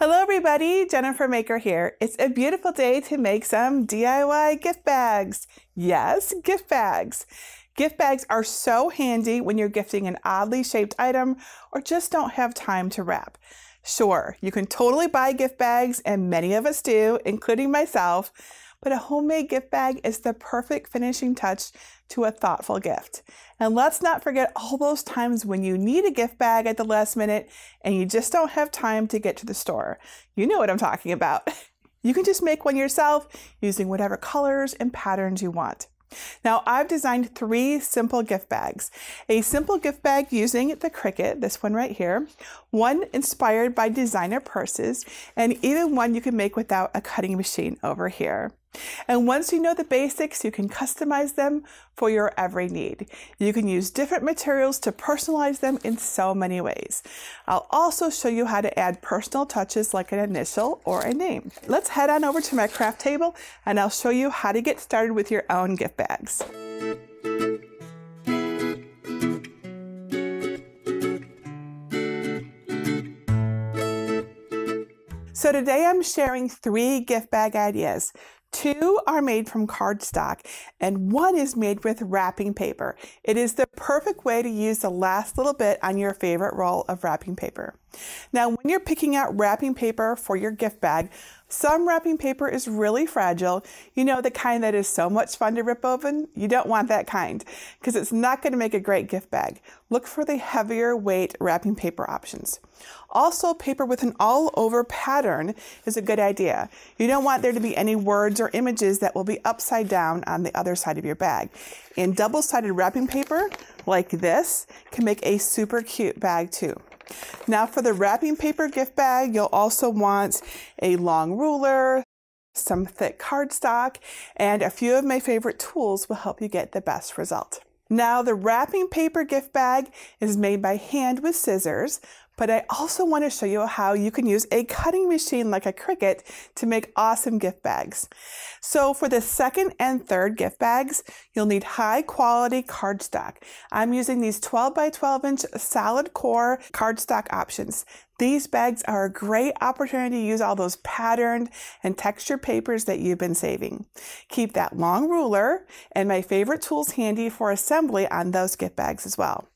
Hello everybody, Jennifer Maker here. It's a beautiful day to make some DIY gift bags. Yes, gift bags. Gift bags are so handy when you're gifting an oddly shaped item or just don't have time to wrap. Sure, you can totally buy gift bags, and many of us do, including myself, but a homemade gift bag is the perfect finishing touch to a thoughtful gift. And let's not forget all those times when you need a gift bag at the last minute and you just don't have time to get to the store. You know what I'm talking about. You can just make one yourself using whatever colors and patterns you want. Now, I've designed three simple gift bags. A simple gift bag using the Cricut, this one right here, one inspired by designer purses, and even one you can make without a cutting machine over here. And once you know the basics, you can customize them for your every need. You can use different materials to personalize them in so many ways. I'll also show you how to add personal touches like an initial or a name. Let's head on over to my craft table and I'll show you how to get started with your own gift bags. So today I'm sharing three gift bag ideas. Two are made from cardstock and one is made with wrapping paper. It is the perfect way to use the last little bit on your favorite roll of wrapping paper. Now, when you're picking out wrapping paper for your gift bag, some wrapping paper is really fragile. You know, the kind that is so much fun to rip open? You don't want that kind because it's not going to make a great gift bag. Look for the heavier weight wrapping paper options. Also, paper with an all-over pattern is a good idea. You don't want there to be any words or images that will be upside down on the other side of your bag. And double-sided wrapping paper like this can make a super cute bag too. Now, for the wrapping paper gift bag, you'll also want a long ruler, some thick cardstock, and a few of my favorite tools will help you get the best result. Now, the wrapping paper gift bag is made by hand with scissors, but I also want to show you how you can use a cutting machine like a Cricut to make awesome gift bags. So for the second and third gift bags, you'll need high quality cardstock. I'm using these 12 by 12 inch solid core cardstock options. These bags are a great opportunity to use all those patterned and textured papers that you've been saving. Keep that long ruler and my favorite tools handy for assembly on those gift bags as well.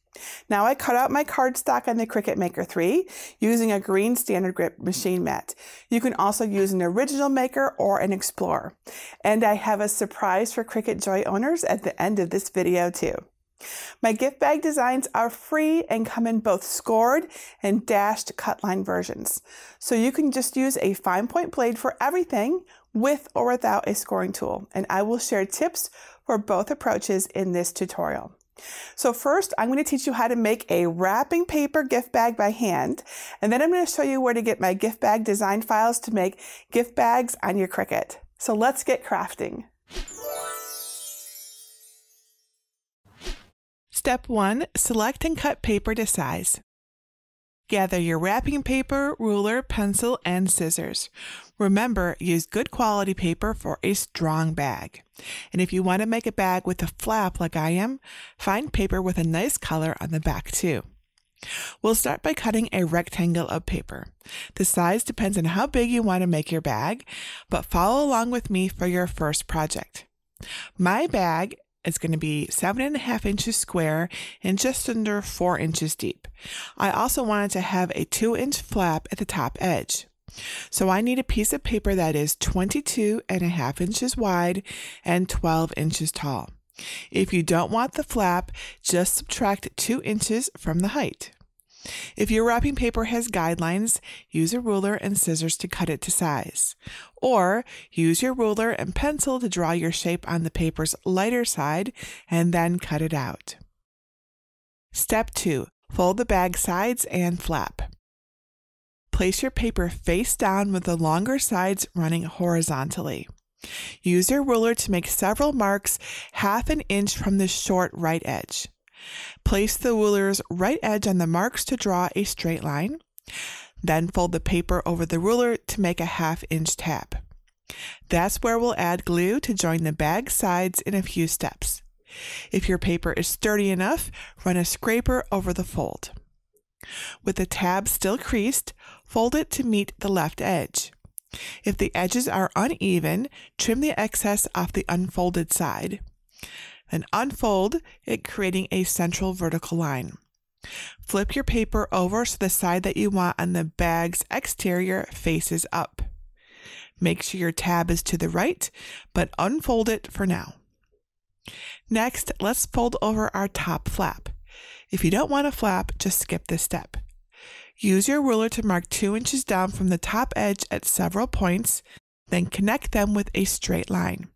Now, I cut out my cardstock on the Cricut Maker 3 using a green standard grip machine mat. You can also use an original maker or an Explorer. And I have a surprise for Cricut Joy owners at the end of this video too. My gift bag designs are free and come in both scored and dashed cut line versions. So you can just use a fine point blade for everything with or without a scoring tool. And I will share tips for both approaches in this tutorial. So first, I'm going to teach you how to make a wrapping paper gift bag by hand, and then I'm going to show you where to get my gift bag design files to make gift bags on your Cricut. So let's get crafting. Step 1. Select and cut paper to size. Gather your wrapping paper, ruler, pencil, and scissors. Remember, use good quality paper for a strong bag. And if you want to make a bag with a flap like I am, find paper with a nice color on the back too. We'll start by cutting a rectangle of paper. The size depends on how big you want to make your bag, but follow along with me for your first project. My bag is going to be 7.5 inches square and just under 4 inches deep. I also wanted to have a 2-inch flap at the top edge. So I need a piece of paper that is 22.5 inches wide and 12 inches tall. If you don't want the flap, just subtract 2 inches from the height. If your wrapping paper has guidelines, use a ruler and scissors to cut it to size. Or use your ruler and pencil to draw your shape on the paper's lighter side and then cut it out. Step 2. Fold the bag sides and flap. Place your paper face down with the longer sides running horizontally. Use your ruler to make several marks 1/2 inch from the short right edge. Place the ruler's right edge on the marks to draw a straight line. Then fold the paper over the ruler to make a 1/2 inch tap. That's where we'll add glue to join the bag sides in a few steps. If your paper is sturdy enough, run a scraper over the fold. With the tab still creased, fold it to meet the left edge. If the edges are uneven, trim the excess off the unfolded side. Then unfold it, creating a central vertical line. Flip your paper over so the side that you want on the bag's exterior faces up. Make sure your tab is to the right, but unfold it for now. Next, let's fold over our top flap. If you don't want a flap, just skip this step. Use your ruler to mark 2 inches down from the top edge at several points, then connect them with a straight line.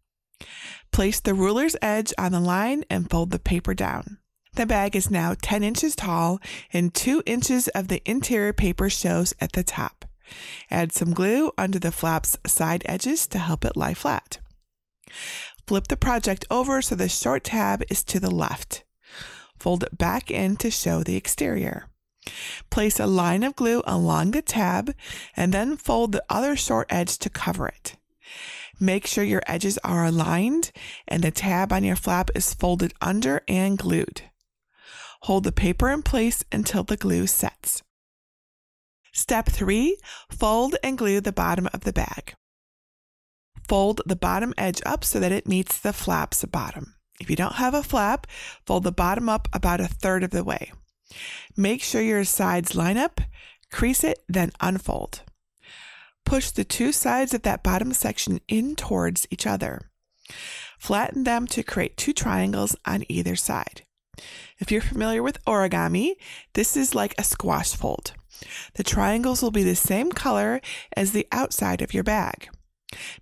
Place the ruler's edge on the line and fold the paper down. The bag is now 10 inches tall and 2 inches of the interior paper shows at the top. Add some glue under the flap's side edges to help it lie flat. Flip the project over so the short tab is to the left. Fold it back in to show the exterior. Place a line of glue along the tab and then fold the other short edge to cover it. Make sure your edges are aligned and the tab on your flap is folded under and glued. Hold the paper in place until the glue sets. Step 3, fold and glue the bottom of the bag. Fold the bottom edge up so that it meets the flap's bottom. If you don't have a flap, fold the bottom up about 1/3 of the way. Make sure your sides line up, crease it, then unfold. Push the two sides of that bottom section in towards each other. Flatten them to create 2 triangles on either side. If you're familiar with origami, this is like a squash fold. The triangles will be the same color as the outside of your bag.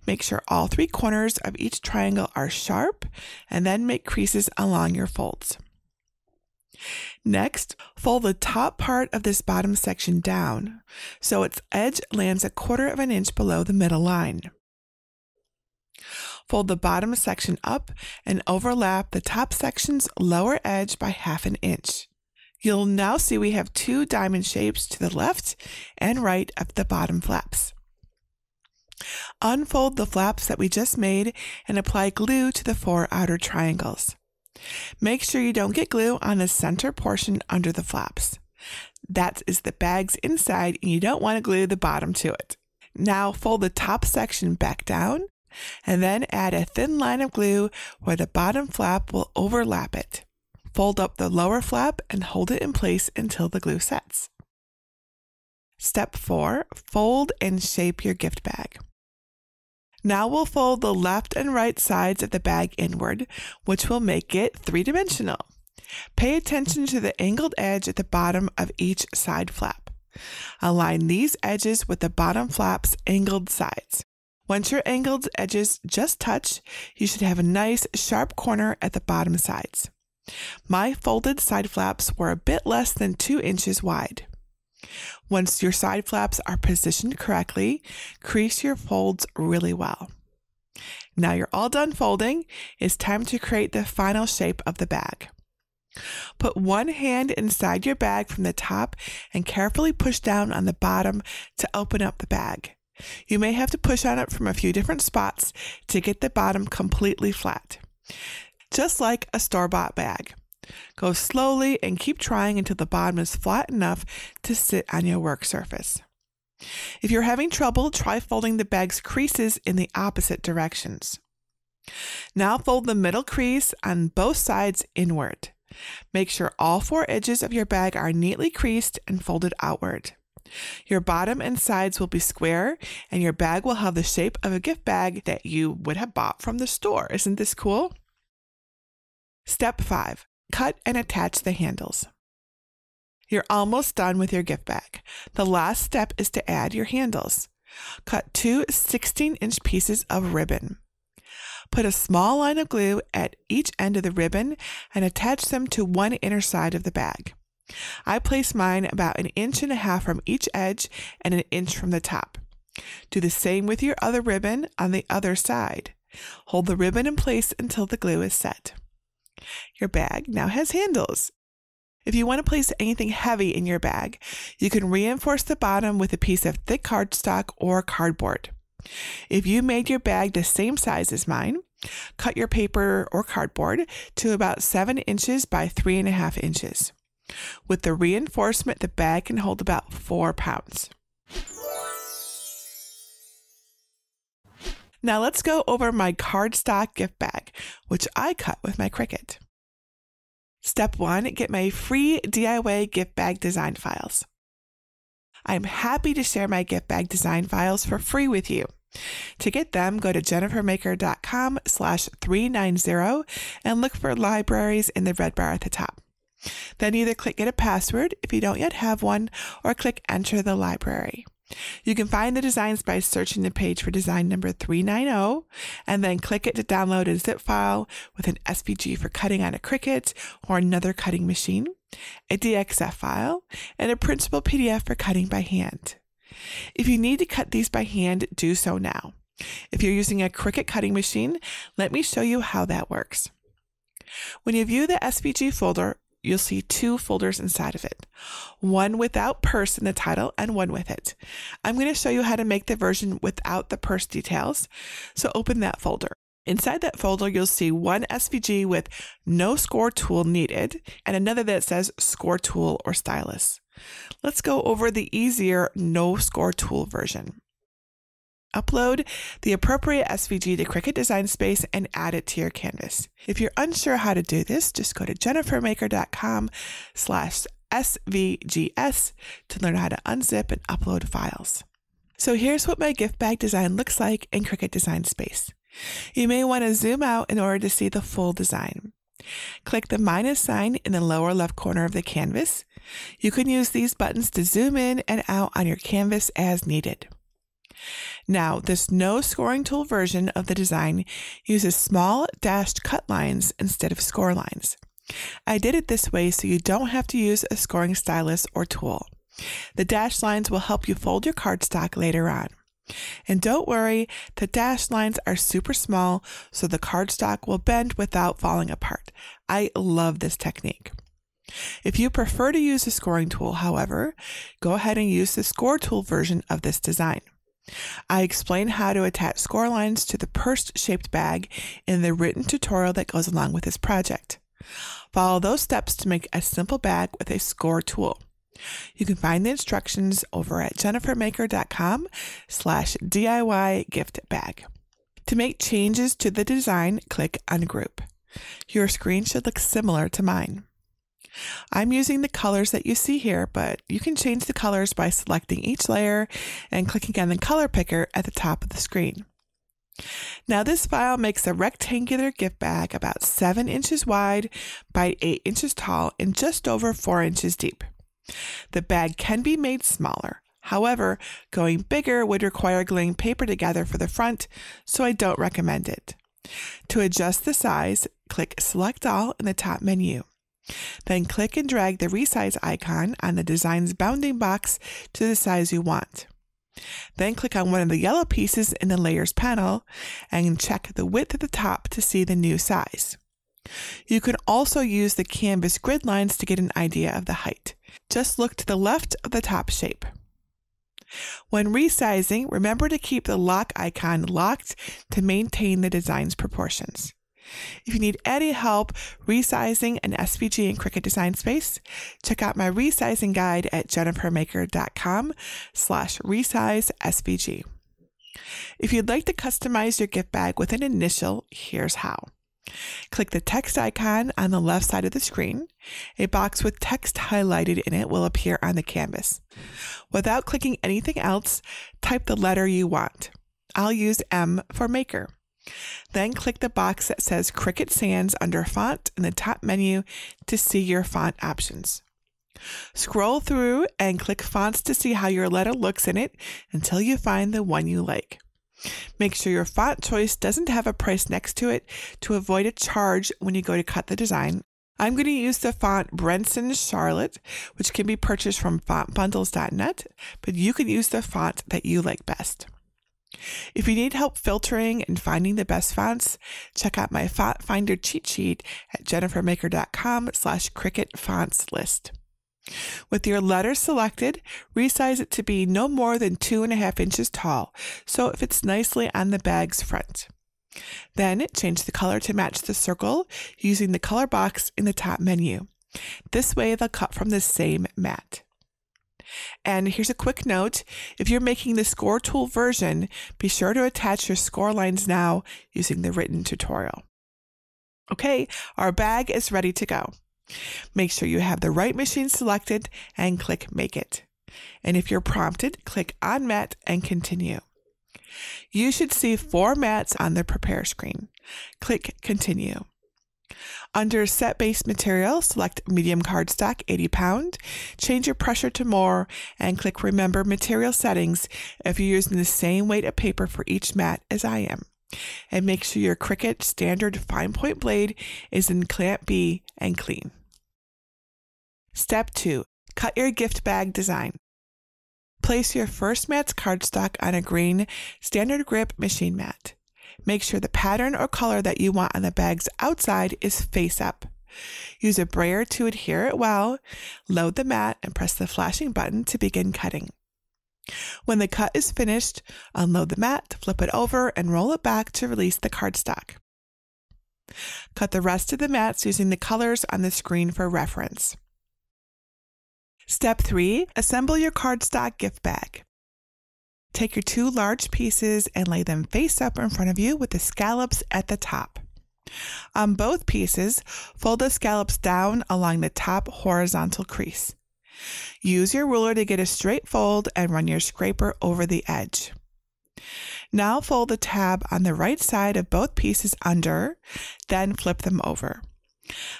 Make sure all 3 corners of each triangle are sharp and then make creases along your folds. Next, fold the top part of this bottom section down so its edge lands 1/4 of an inch below the middle line. Fold the bottom section up and overlap the top section's lower edge by 1/2 inch. You'll now see we have 2 diamond shapes to the left and right of the bottom flaps. Unfold the flaps that we just made and apply glue to the 4 outer triangles. Make sure you don't get glue on the center portion under the flaps. That is the bag's inside and you don't want to glue the bottom to it. Now fold the top section back down and then add a thin line of glue where the bottom flap will overlap it. Fold up the lower flap and hold it in place until the glue sets. Step 4, fold and shape your gift bag. Now we'll fold the left and right sides of the bag inward, which will make it 3-dimensional. Pay attention to the angled edge at the bottom of each side flap. Align these edges with the bottom flap's angled sides. Once your angled edges just touch, you should have a nice sharp corner at the bottom sides. My folded side flaps were a bit less than 2 inches wide. Once your side flaps are positioned correctly, crease your folds really well. Now you're all done folding, it's time to create the final shape of the bag. Put one hand inside your bag from the top and carefully push down on the bottom to open up the bag. You may have to push on it from a few different spots to get the bottom completely flat. Just like a store-bought bag. Go slowly and keep trying until the bottom is flat enough to sit on your work surface. If you're having trouble, try folding the bag's creases in the opposite directions. Now fold the middle crease on both sides inward. Make sure all 4 edges of your bag are neatly creased and folded outward. Your bottom and sides will be square and your bag will have the shape of a gift bag that you would have bought from the store. Isn't this cool? Step 5. Cut and attach the handles. You're almost done with your gift bag. The last step is to add your handles. Cut 2 16-inch pieces of ribbon. Put a small line of glue at each end of the ribbon and attach them to one inner side of the bag. I place mine about 1.5 inches from each edge and 1 inch from the top. Do the same with your other ribbon on the other side. Hold the ribbon in place until the glue is set. Your bag now has handles. If you want to place anything heavy in your bag, you can reinforce the bottom with a piece of thick cardstock or cardboard. If you made your bag the same size as mine, cut your paper or cardboard to about 7 inches by 3.5 inches. With the reinforcement, the bag can hold about 4 pounds. Now let's go over my cardstock gift bag, which I cut with my Cricut. Step 1, get my free DIY gift bag design files. I'm happy to share my gift bag design files for free with you. To get them, go to jennifermaker.com/390 and look for libraries in the red bar at the top. Then either click Get a Password if you don't yet have one, or click Enter the Library. You can find the designs by searching the page for design number 390, and then click it to download a zip file with an SVG for cutting on a Cricut or another cutting machine, a DXF file, and a printable PDF for cutting by hand. If you need to cut these by hand, do so now. If you're using a Cricut cutting machine, let me show you how that works. When you view the SVG folder, you'll see 2 folders inside of it, one without purse in the title and one with it. I'm going to show you how to make the version without the purse details, so open that folder. Inside that folder, you'll see one SVG with no score tool needed and another that says score tool or stylus. Let's go over the easier no score tool version. Upload the appropriate SVG to Cricut Design Space and add it to your canvas. If you're unsure how to do this, just go to jennifermaker.com/svgs to learn how to unzip and upload files. So here's what my gift bag design looks like in Cricut Design Space. You may want to zoom out in order to see the full design. Click the -sign in the lower left corner of the canvas. You can use these buttons to zoom in and out on your canvas as needed. Now, this no scoring tool version of the design uses small dashed cut lines instead of score lines. I did it this way so you don't have to use a scoring stylus or tool. The dashed lines will help you fold your cardstock later on. And don't worry, the dashed lines are super small, so the cardstock will bend without falling apart. I love this technique. If you prefer to use a scoring tool, however, go ahead and use the score tool version of this design. I explain how to attach score lines to the purse-shaped bag in the written tutorial that goes along with this project. Follow those steps to make a simple bag with a score tool. You can find the instructions over at jennifermaker.com/DIY gift bag. To make changes to the design, click Ungroup. Your screen should look similar to mine. I'm using the colors that you see here, but you can change the colors by selecting each layer and clicking on the color picker at the top of the screen. Now this file makes a rectangular gift bag about 7 inches wide by 8 inches tall and just over 4 inches deep. The bag can be made smaller. However, going bigger would require gluing paper together for the front, so I don't recommend it. To adjust the size, click Select All in the top menu. Then click and drag the resize icon on the design's bounding box to the size you want. Then click on one of the yellow pieces in the Layers panel and check the width at the top to see the new size. You can also use the canvas grid lines to get an idea of the height. Just look to the left of the top shape. When resizing, remember to keep the lock icon locked to maintain the design's proportions. If you need any help resizing an SVG in Cricut Design Space, check out my resizing guide at jennifermaker.com/resize SVG. If you'd like to customize your gift bag with an initial, here's how. Click the text icon on the left side of the screen. A box with text highlighted in it will appear on the canvas. Without clicking anything else, type the letter you want. I'll use M for Maker. Then click the box that says Cricut Sans under Font in the top menu to see your font options. Scroll through and click fonts to see how your letter looks in it until you find the one you like. Make sure your font choice doesn't have a price next to it to avoid a charge when you go to cut the design. I'm going to use the font Branson Charlotte, which can be purchased from fontbundles.net, but you can use the font that you like best. If you need help filtering and finding the best fonts, check out my Font Finder cheat sheet at jennifermaker.com/Cricut fonts list. With your letter selected, resize it to be no more than 2.5 inches tall, so it fits nicely on the bag's front. Then change the color to match the circle using the color box in the top menu. This way they'll cut from the same mat. And here's a quick note. If you're making the score tool version, be sure to attach your score lines now using the written tutorial. Okay, our bag is ready to go. Make sure you have the right machine selected and click Make It. And if you're prompted, click on Mat and continue. You should see 4 mats on the Prepare screen. Click Continue. Under Set Base Material, select Medium Cardstock 80 pound, change your pressure to more, and click Remember Material Settings if you're using the same weight of paper for each mat as I am. And make sure your Cricut standard fine point blade is in clamp B and clean. Step 2. Cut your gift bag design. Place your first mat's cardstock on a green standard grip machine mat. Make sure the pattern or color that you want on the bag's outside is face up. Use a brayer to adhere it well. Load the mat and press the flashing button to begin cutting. When the cut is finished, unload the mat, flip it over, and roll it back to release the cardstock. Cut the rest of the mats using the colors on the screen for reference. Step 3. Assemble your cardstock gift bag. Take your 2 large pieces and lay them face up in front of you with the scallops at the top. On both pieces, fold the scallops down along the top horizontal crease. Use your ruler to get a straight fold and run your scraper over the edge. Now fold the tab on the right side of both pieces under, then flip them over.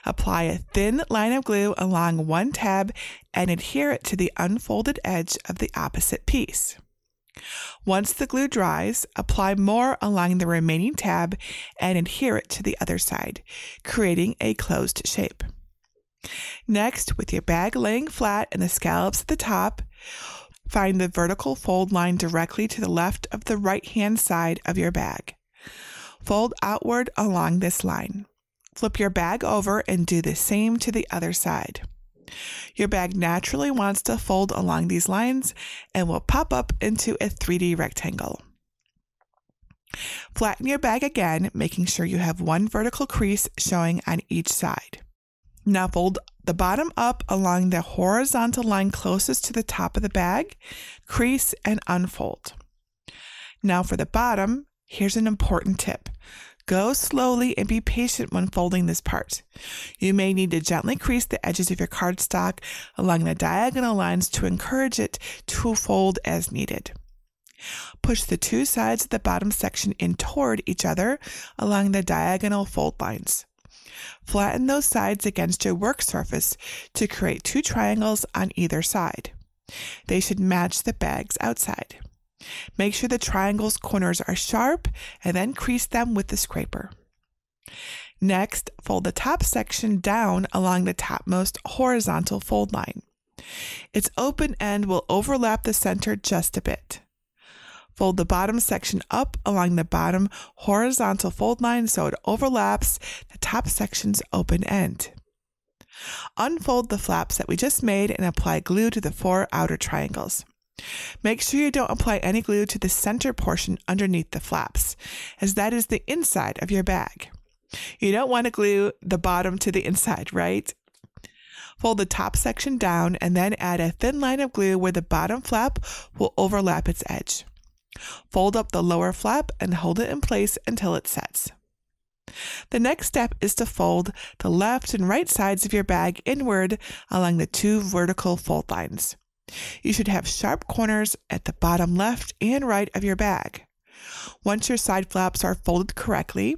Apply a thin line of glue along one tab and adhere it to the unfolded edge of the opposite piece. Once the glue dries, apply more along the remaining tab and adhere it to the other side, creating a closed shape. Next, with your bag laying flat and the scallops at the top, find the vertical fold line directly to the left of the right-hand side of your bag. Fold outward along this line. Flip your bag over and do the same to the other side. Your bag naturally wants to fold along these lines and will pop up into a 3D rectangle. Flatten your bag again, making sure you have one vertical crease showing on each side. Now fold the bottom up along the horizontal line closest to the top of the bag, crease and unfold. Now for the bottom, here's an important tip. Go slowly and be patient when folding this part. You may need to gently crease the edges of your cardstock along the diagonal lines to encourage it to fold as needed. Push the 2 sides of the bottom section in toward each other along the diagonal fold lines. Flatten those sides against your work surface to create 2 triangles on either side. They should match the bag's outside. Make sure the triangle's corners are sharp and then crease them with the scraper. Next, fold the top section down along the topmost horizontal fold line. Its open end will overlap the center just a bit. Fold the bottom section up along the bottom horizontal fold line so it overlaps the top section's open end. Unfold the flaps that we just made and apply glue to the 4 outer triangles. Make sure you don't apply any glue to the center portion underneath the flaps, as that is the inside of your bag. You don't want to glue the bottom to the inside, right? Fold the top section down and then add a thin line of glue where the bottom flap will overlap its edge. Fold up the lower flap and hold it in place until it sets. The next step is to fold the left and right sides of your bag inward along the 2 vertical fold lines. You should have sharp corners at the bottom left and right of your bag. Once your side flaps are folded correctly,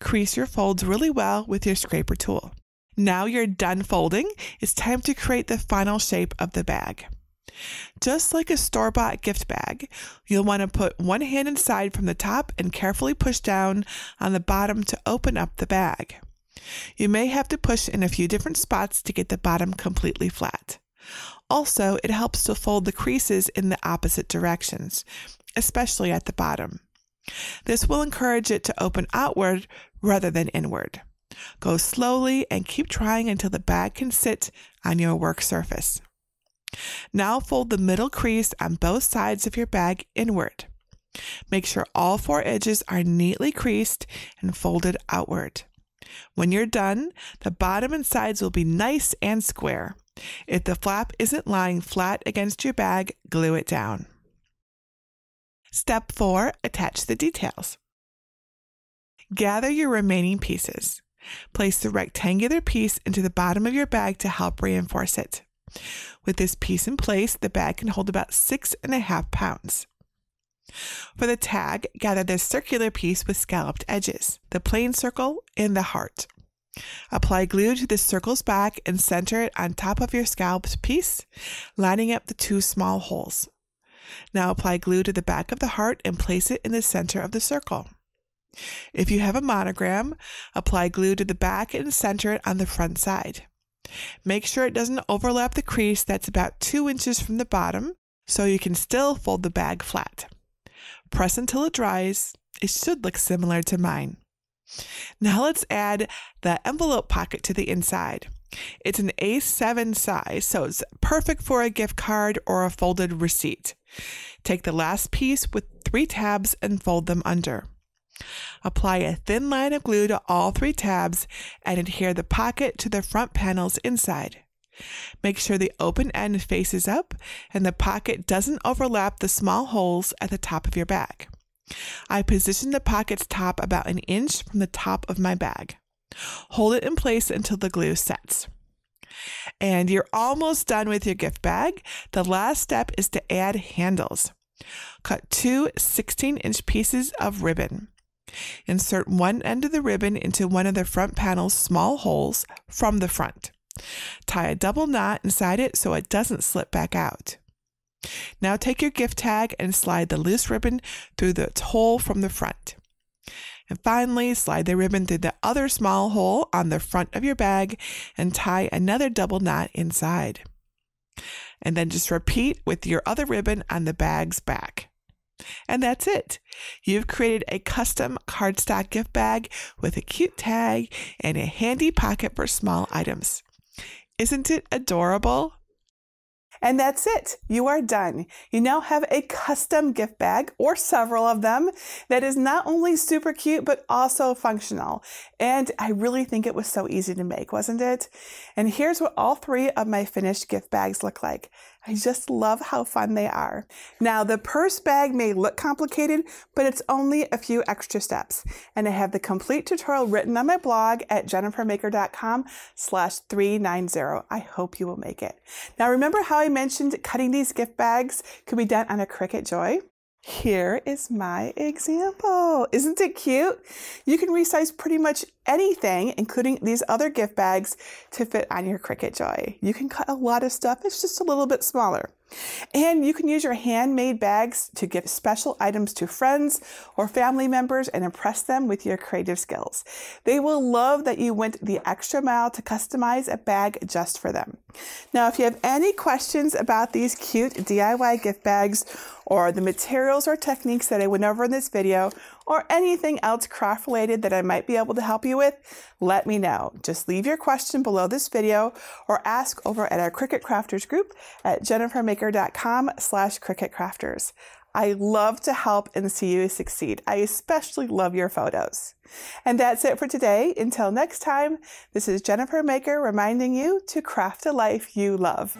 crease your folds really well with your scraper tool. Now you're done folding, it's time to create the final shape of the bag. Just like a store-bought gift bag, you'll want to put one hand inside from the top and carefully push down on the bottom to open up the bag. You may have to push in a few different spots to get the bottom completely flat. Also, it helps to fold the creases in the opposite directions, especially at the bottom. This will encourage it to open outward rather than inward. Go slowly and keep trying until the bag can sit on your work surface. Now fold the middle crease on both sides of your bag inward. Make sure all 4 edges are neatly creased and folded outward. When you're done, the bottom and sides will be nice and square. If the flap isn't lying flat against your bag, glue it down. Step 4, attach the details. Gather your remaining pieces. Place the rectangular piece into the bottom of your bag to help reinforce it. With this piece in place, the bag can hold about 6.5 pounds. For the tag, gather the circular piece with scalloped edges, the plain circle, and the heart. Apply glue to the circle's back and center it on top of your scalloped piece, lining up the two small holes. Now apply glue to the back of the heart and place it in the center of the circle. If you have a monogram, apply glue to the back and center it on the front side. Make sure it doesn't overlap the crease that's about 2 inches from the bottom, so you can still fold the bag flat. Press until it dries. It should look similar to mine. Now let's add the envelope pocket to the inside. It's an A7 size, so it's perfect for a gift card or a folded receipt. Take the last piece with 3 tabs and fold them under. Apply a thin line of glue to all 3 tabs and adhere the pocket to the front panels inside. Make sure the open end faces up and the pocket doesn't overlap the small holes at the top of your bag. I positioned the pocket's top about 1 inch from the top of my bag. Hold it in place until the glue sets. And you're almost done with your gift bag. The last step is to add handles. Cut 2 16-inch pieces of ribbon. Insert one end of the ribbon into one of the front panel's small holes from the front. Tie a double knot inside it so it doesn't slip back out. Now take your gift tag and slide the loose ribbon through the hole from the front. And finally, slide the ribbon through the other small hole on the front of your bag and tie another double knot inside. And then just repeat with your other ribbon on the bag's back. And that's it. You've created a custom cardstock gift bag with a cute tag and a handy pocket for small items. Isn't it adorable? And that's it. You are done. You now have a custom gift bag, or several of them, that is not only super cute, but also functional. And I really think it was so easy to make, wasn't it? And here's what all 3 of my finished gift bags look like. I just love how fun they are. Now, the purse bag may look complicated, but it's only a few extra steps. And I have the complete tutorial written on my blog at jennifermaker.com/390. I hope you will make it. Now, remember how I mentioned cutting these gift bags could be done on a Cricut Joy? Here is my example. Isn't it cute? You can resize pretty much anything, including these other gift bags, to fit on your Cricut Joy. You can cut a lot of stuff. It's just a little bit smaller. And you can use your handmade bags to give special items to friends or family members and impress them with your creative skills. They will love that you went the extra mile to customize a bag just for them. Now, if you have any questions about these cute DIY gift bags or the materials or techniques that I went over in this video, or anything else craft related that I might be able to help you with, let me know. Just leave your question below this video or ask over at our Cricut Crafters group at jennifermaker.com/Cricut Crafters. I love to help and see you succeed. I especially love your photos. And that's it for today. Until next time, this is Jennifer Maker reminding you to craft a life you love.